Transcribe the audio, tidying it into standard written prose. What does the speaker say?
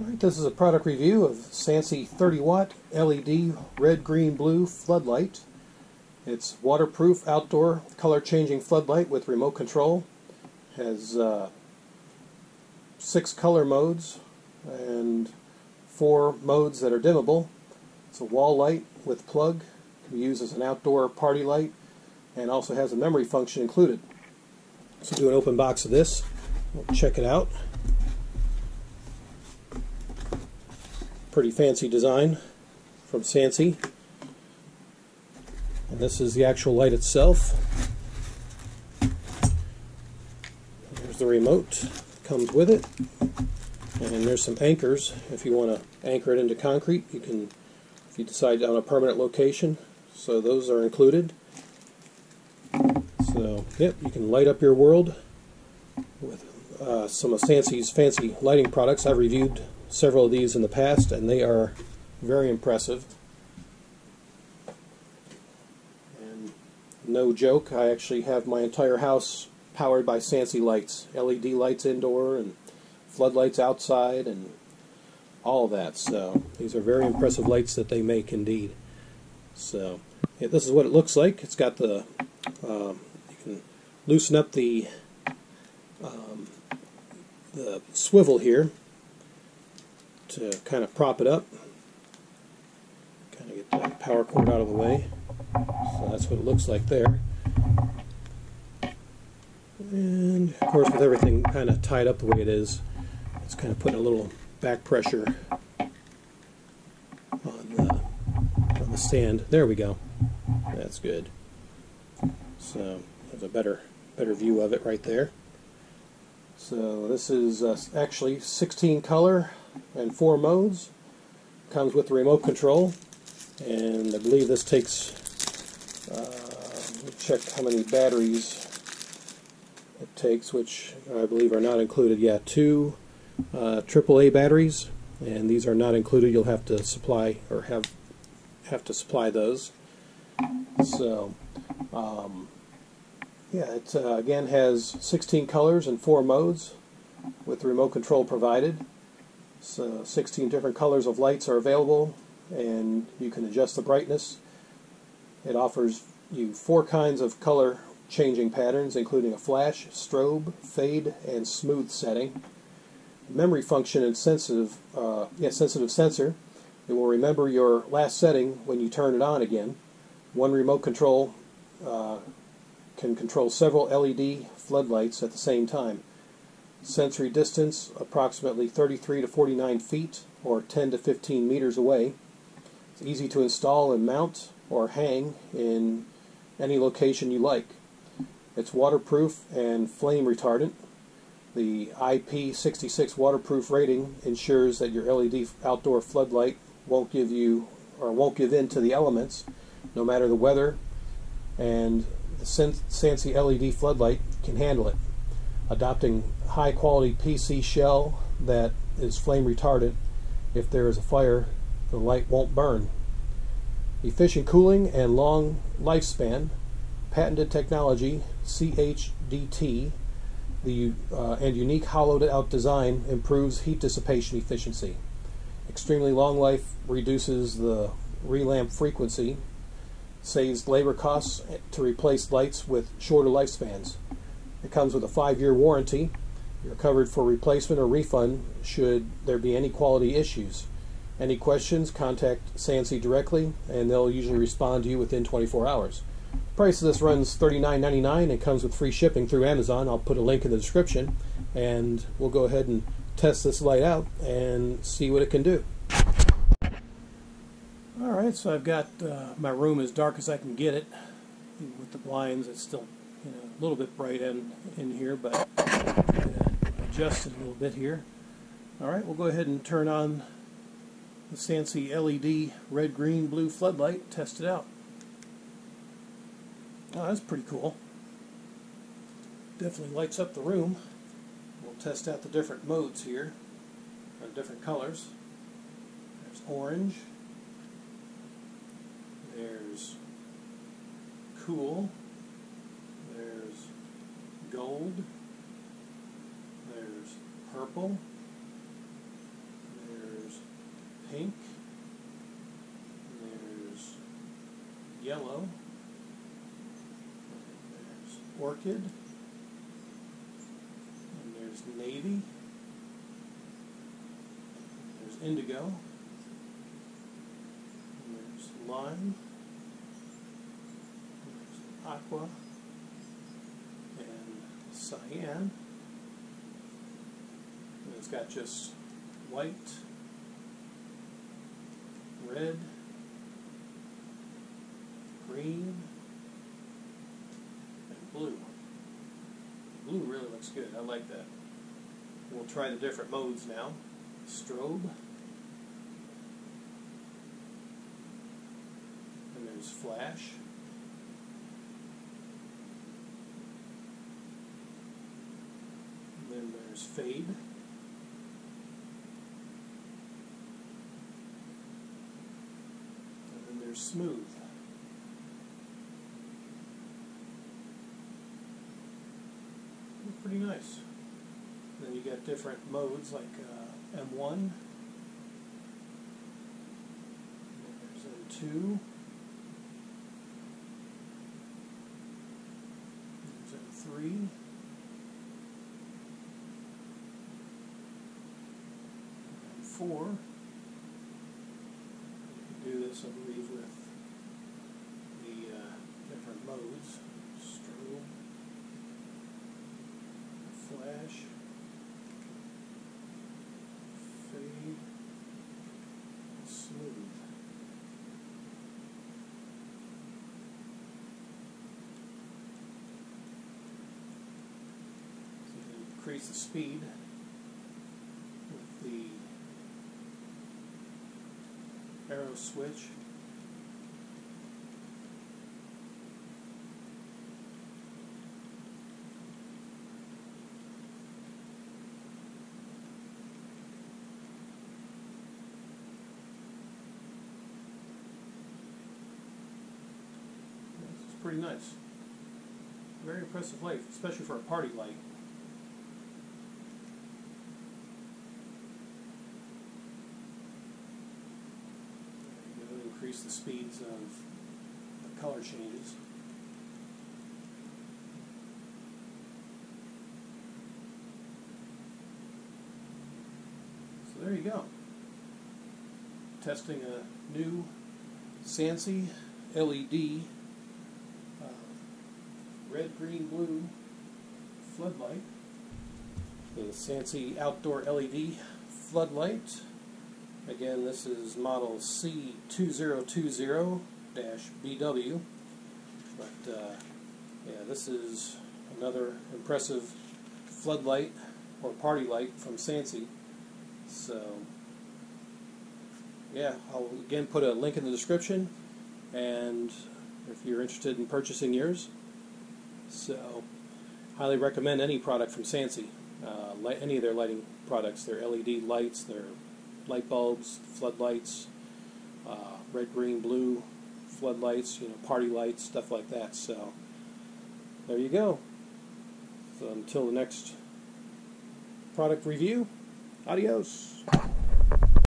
Alright, this is a product review of Sansi 30-watt LED red-green-blue floodlight. It's waterproof, outdoor, color-changing floodlight with remote control. Has 6 color modes and 4 modes that are dimmable. It's a wall light with plug. Can be used as an outdoor party light and also has a memory function included. So do an open box of this. We'll check it out. Pretty fancy design from Sansi. And this is the actual light itself. There's the remote that comes with it. And there's some anchors. If you want to anchor it into concrete, you can, if you decide on a permanent location. So those are included. So, yep, you can light up your world with some of Sansi's fancy lighting products. I've reviewed several of these in the past, and they are very impressive. And no joke, I actually have my entire house powered by Sansi lights, LED lights indoor, and floodlights outside, and all of that. So these are very impressive lights that they make, indeed. So yeah, this is what it looks like. It's got the you can loosen up the swivel here to kind of prop it up, kind of get that power cord out of the way. So that's what it looks like there. And of course, with everything kind of tied up the way it is, it's kind of putting a little back pressure on the stand. There we go. That's good. So there's a better view of it right there. So this is actually 16 color and 4 modes. Comes with the remote control, and I believe this takes, let me check how many batteries it takes, which I believe are not included. Yeah, 2 AAA batteries, and these are not included. You'll have to supply, or have to supply those. So yeah, it again has 16 colors and 4 modes with the remote control provided. So 16 different colors of lights are available, and you can adjust the brightness. It offers you 4 kinds of color changing patterns, including a flash, strobe, fade, and smooth setting. Memory function and sensitive sensor. It will remember your last setting when you turn it on again. One remote control can control several LED floodlights at the same time. Sensory distance, approximately 33 to 49 feet, or 10 to 15 meters away. It's easy to install and mount or hang in any location you like. It's waterproof and flame retardant. The IP66 waterproof rating ensures that your LED outdoor floodlight won't give in to the elements, no matter the weather, and the Sansi LED floodlight can handle it. Adopting high-quality PC shell that is flame retardant, if there is a fire, the light won't burn. Efficient cooling and long lifespan. Patented technology, CHDT, the and unique hollowed-out design improves heat dissipation efficiency. Extremely long life reduces the relamp frequency. Saves labor costs to replace lights with shorter lifespans. It comes with a 5-year warranty. You're covered for replacement or refund should there be any quality issues. Any questions, contact Sansi directly, and they'll usually respond to you within 24 hours. The price of this runs $39.99 and comes with free shipping through Amazon. I'll put a link in the description, and we'll go ahead and test this light out and see what it can do. Alright, so I've got my room as dark as I can get it. Even with the blinds, it's still, you know, a little bit bright in here, but adjust it a little bit here. Alright, we'll go ahead and turn on the Sansi LED red, green, blue floodlight, test it out. Oh, that's pretty cool. Definitely lights up the room. We'll test out the different modes here, or different colors. There's orange. There's cool, there's gold, there's purple, pink, there's yellow, there's orchid, and there's navy, there's indigo, and there's lime, there's aqua, and cyan, and it's got just white, red, green, and blue. Blue really looks good. I like that. We'll try the different modes now. Strobe. And there's flash. And then there's fade. Smooth. Pretty nice. And then you got different modes like M1, and there's M2, there's M3, M4. Do this, I believe, with the different modes, strobe, flash, fade, smooth. So you can increase the speed with the arrow switch. It's pretty nice. Very impressive light, especially for a party light. Increase the speeds of the color changes. So there you go. Testing a new Sansi LED red, green, blue floodlight. The Sansi outdoor LED floodlight. Again, this is model C2020BW, but yeah, this is another impressive floodlight or party light from Sansi. So yeah, I'll again put a link in the description, and if you're interested in purchasing yours. So highly recommend any product from Sansi, any of their lighting products, their LED lights, their light bulbs, floodlights, red, green, blue floodlights, you know, party lights, stuff like that. So there you go. So until the next product review, adios.